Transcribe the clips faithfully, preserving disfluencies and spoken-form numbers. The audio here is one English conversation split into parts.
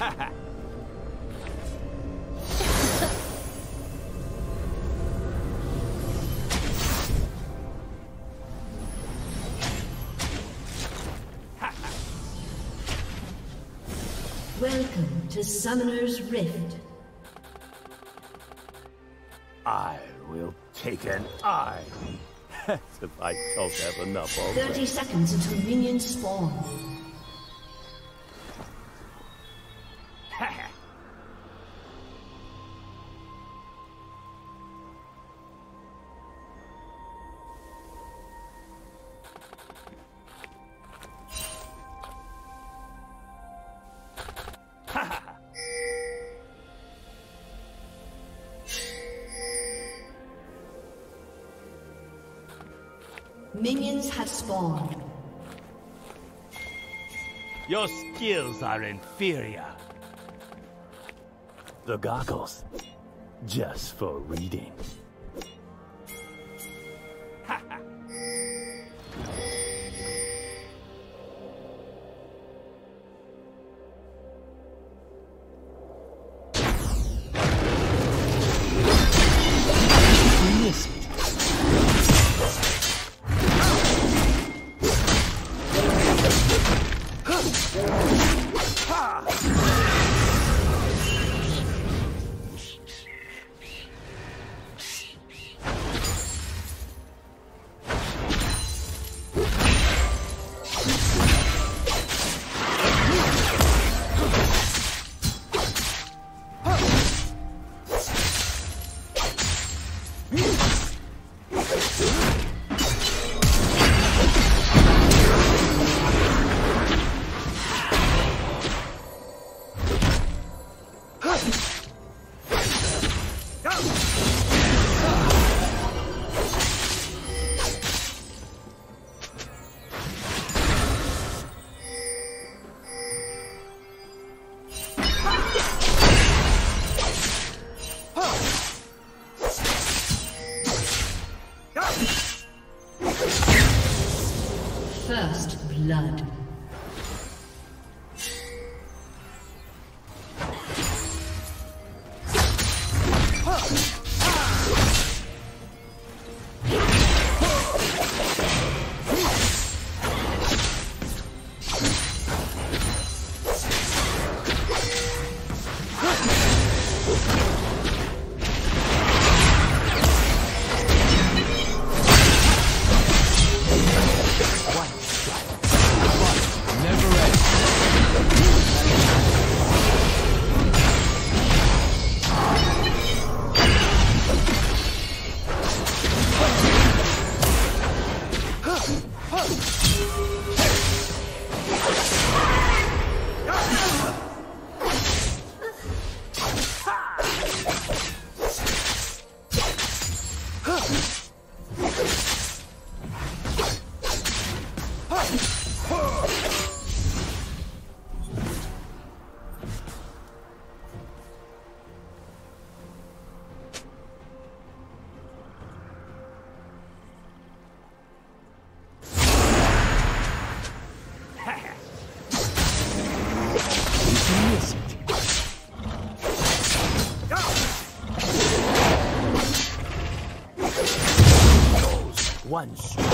Welcome to Summoner's Rift. I will take an eye. If I don't have enough already. Thirty seconds until minions spawn. Minions have spawned. Your skills are inferior. The goggles, just for reading. First blood. One shot.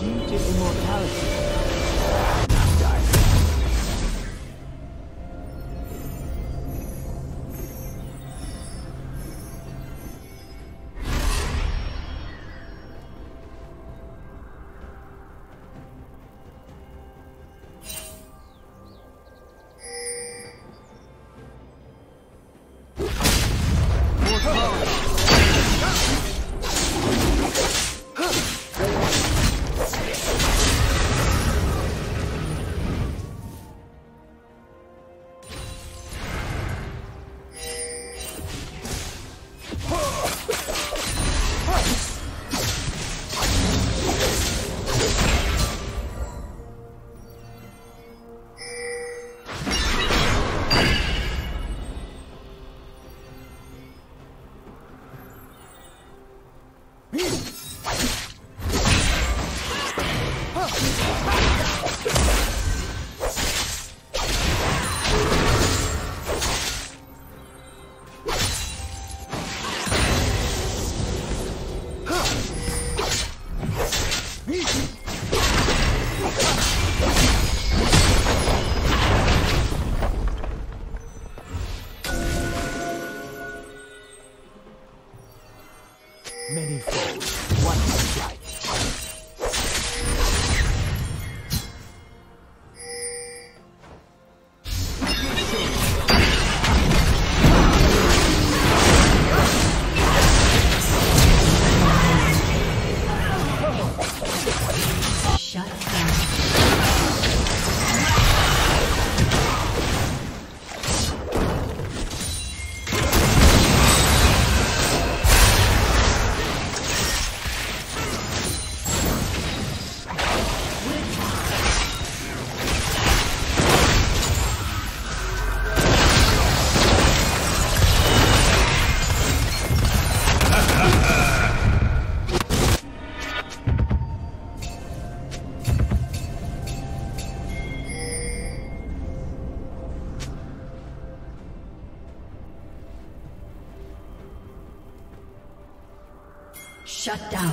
due to immortality. Shut down.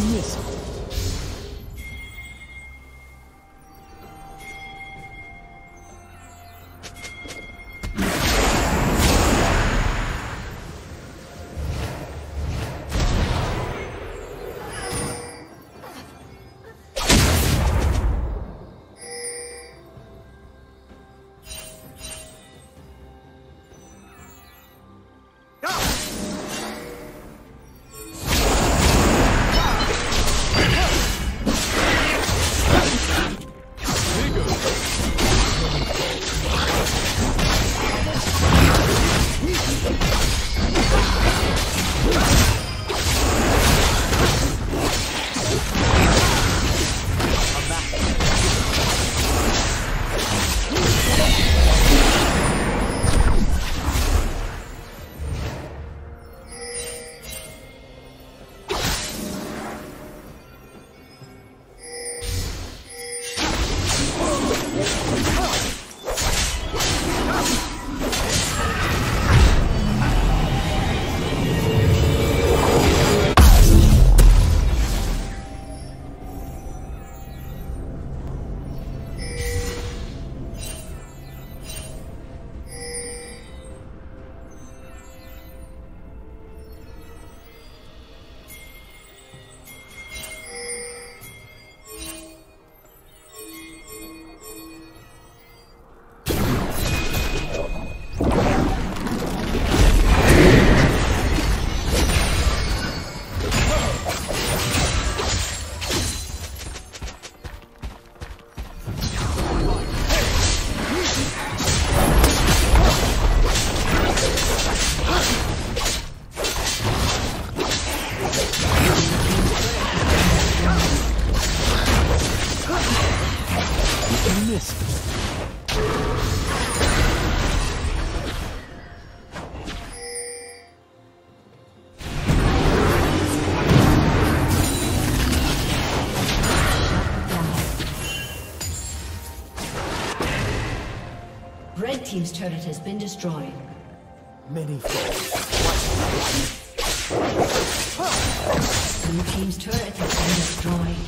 Yes. this? Red team's turret has been destroyed. Many falls. Blue team's turret has been destroyed.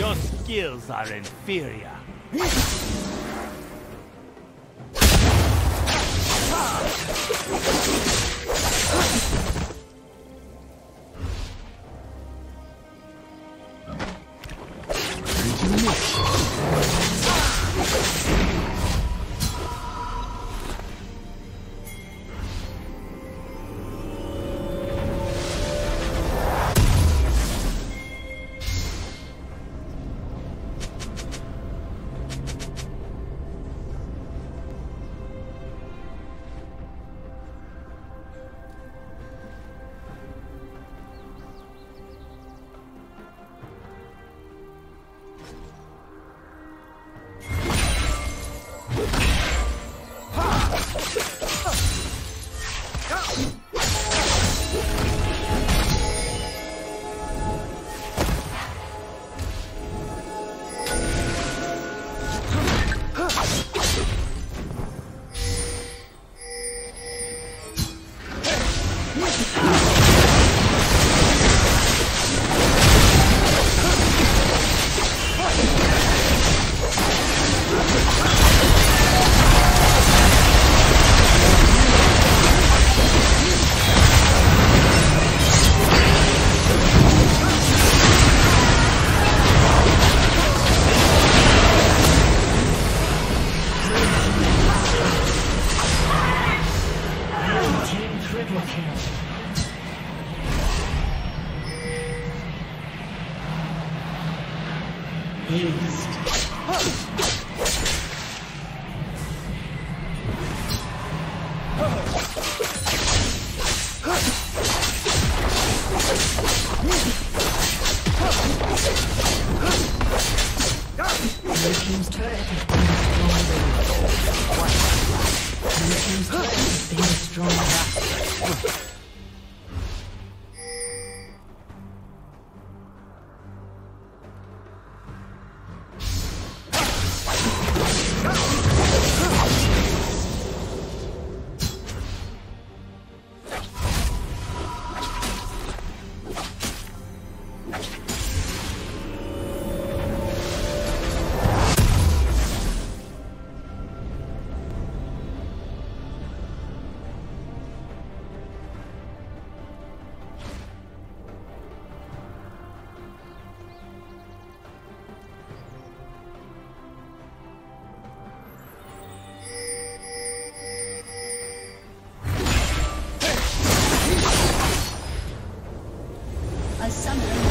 Your skills are inferior. Summoner.